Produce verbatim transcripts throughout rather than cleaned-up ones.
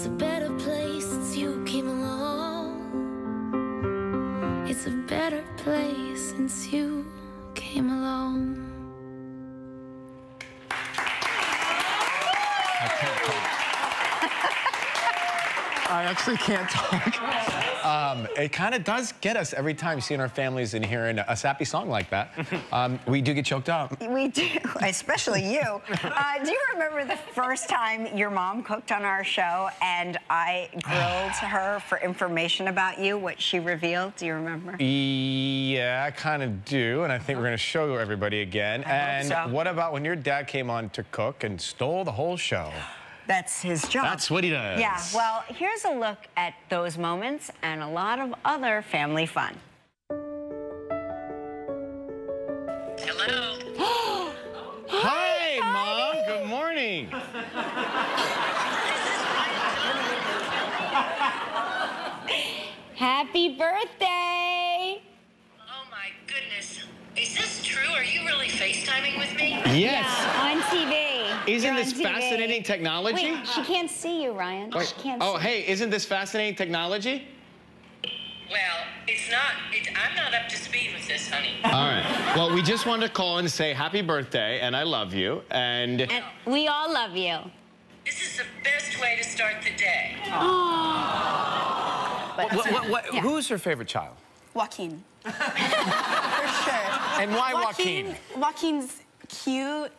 It's a better place since you came along. It's a better place since you came along. I actually can't talk. Um, it kind of does get us every time seeing our families and hearing a sappy song like that. Um, we do get choked up. We do, especially you. Uh, do you remember the first time your mom cooked on our show and I grilled her for information about you, what she revealed? Do you remember? Yeah, I kind of do, and I think we're going to show everybody again. I and hope so. What about when your dad came on to cook and stole the whole show? That's his job. That's what he does. Yeah, well, here's a look at those moments and a lot of other family fun. Hello. Hi, Hi, Mom. Good morning. Happy birthday. Oh, my goodness. Is this true? Are you really FaceTiming with me? Yes. Yeah, on T V. Isn't this fascinating technology? Wait, she can't see you, Ryan. Wait, she can't oh, see hey, isn't this fascinating technology? Well, it's not. It, I'm not up to speed with this, honey. All right. Well, we just wanted to call and say happy birthday, and I love you, and... and we all love you. This is the best way to start the day. Aww. Aww. But, what, what, what, yeah. Who's your favorite child? Joaquin. For sure. And why Joaquin? Joaquin? Joaquin's cute.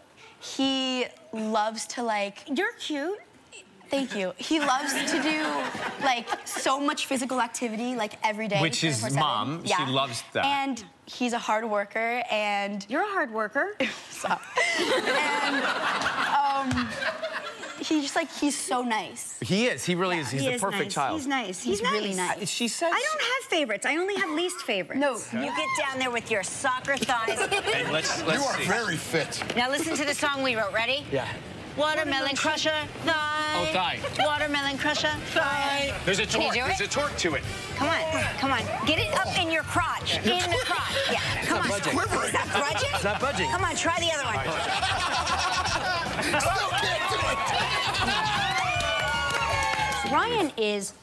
He loves to, like... You're cute. Thank you. He loves to do, like, so much physical activity, like, every day. Which is Mom. Yeah. She loves that. And he's a hard worker, and... You're a hard worker. Stop. And, um... He's just, like, he's so nice. He is. He really yeah, is. He's he the is perfect nice. child. He's nice. He's, he's nice. really nice. She says... I don't have favorites. I only have least favorites. No. Okay. You get down there with your soccer thighs. Hey, let's, let's you are see. very fit. Now listen to the song we wrote. Ready? Yeah. Watermelon crusher, thigh. Oh, thigh. Watermelon crusher, thigh. There's a torque. There's a torque to it. Come on. Come on. Get it up in your crotch. In the crotch. Yeah. Come on. It's quivering. Is that budging? It's not budging. Come on. Try the other one. Still can't do it. Ryan is...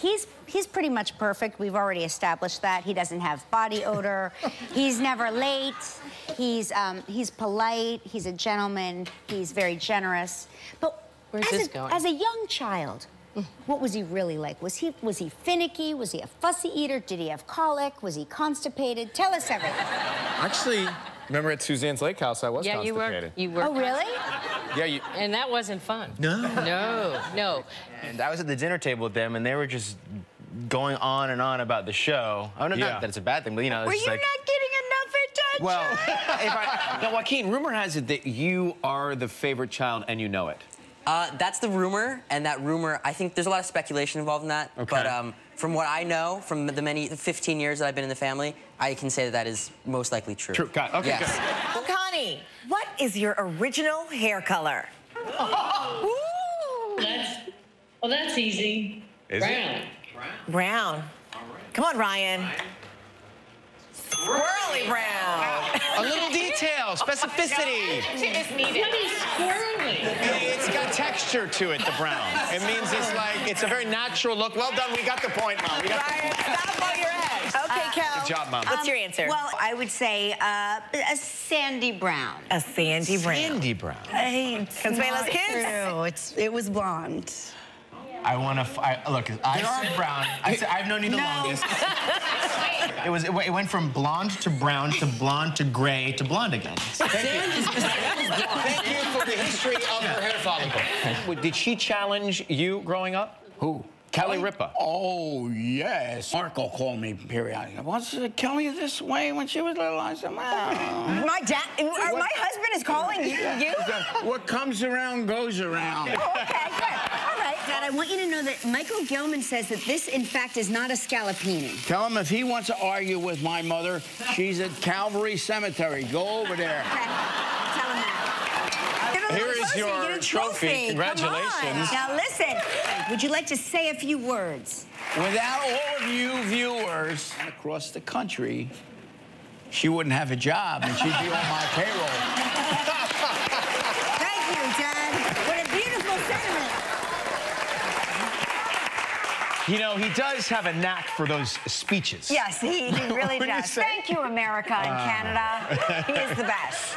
He's... He's pretty much perfect. We've already established that. He doesn't have body odor. He's never late. He's um, he's polite. He's a gentleman. He's very generous. But where's this going? As a young child, what was he really like? Was he was he finicky? Was he a fussy eater? Did he have colic? Was he constipated? Tell us everything. Actually, remember at Suzanne's Lake House, I was yeah, constipated. Yeah, you were. You were. Oh, really? Yeah, you... And that wasn't fun. No. No. No. And I was at the dinner table with them, and they were just going on and on about the show. I don't know yeah. that it's a bad thing, but you know, it's were you like, not getting enough attention? Well, if I, now Joaquin, rumor has it that you are the favorite child, and you know it. Uh, that's the rumor, and that rumor, I think there's a lot of speculation involved in that. Okay. But um, from what I know, from the many the fifteen years that I've been in the family, I can say that that is most likely true. True. Got it. Okay. Yes. Good. Well, Connie, what is your original hair color? Oh. Ooh. That's, well, that's easy. Is Brown. It? Brown. All right. Come on, Ryan. Ryan. Swirly brown. A little detail, specificity. Oh, it's needed. What is swirly? It's got texture to it, the brown. It means it's like, it's a very natural look. Well done, we got the point, Mom. We got Ryan, the point. Stop on your head. Okay, uh, Kel. Good job, Mom. Um, What's your answer? Well, I would say uh, a sandy brown. A sandy brown. Sandy brown. It's not true. It's, it was blonde. I want to. I, look, I are brown. I, I've known you the no. longest. It was. It, it went from blonde to brown to blonde to gray to blonde again. Thank you. Thank you for the history of her hair follicle. Did she challenge you growing up? Who? Kelly Ripa. Oh yes. Mark will call me periodically. Was Kelly this way when she was little? I said, wow. My dad. Are, what, my husband is calling you. You? What comes around goes around. Oh, okay. Good. Dad, I want you to know that Michael Gilman says that this, in fact, is not a scallopini. Tell him if he wants to argue with my mother, she's at Calvary Cemetery. Go over there. Okay. Tell him that. Here is closer. your you trophy. trophy. Congratulations. Now, listen, would you like to say a few words? Without all of you viewers across the country, she wouldn't have a job and she'd be on my payroll. Thank you, Dad. What a beautiful sentiment. You know, he does have a knack for those speeches. Yes, he, he really does. You Thank you, America and uh. Canada. He is the best.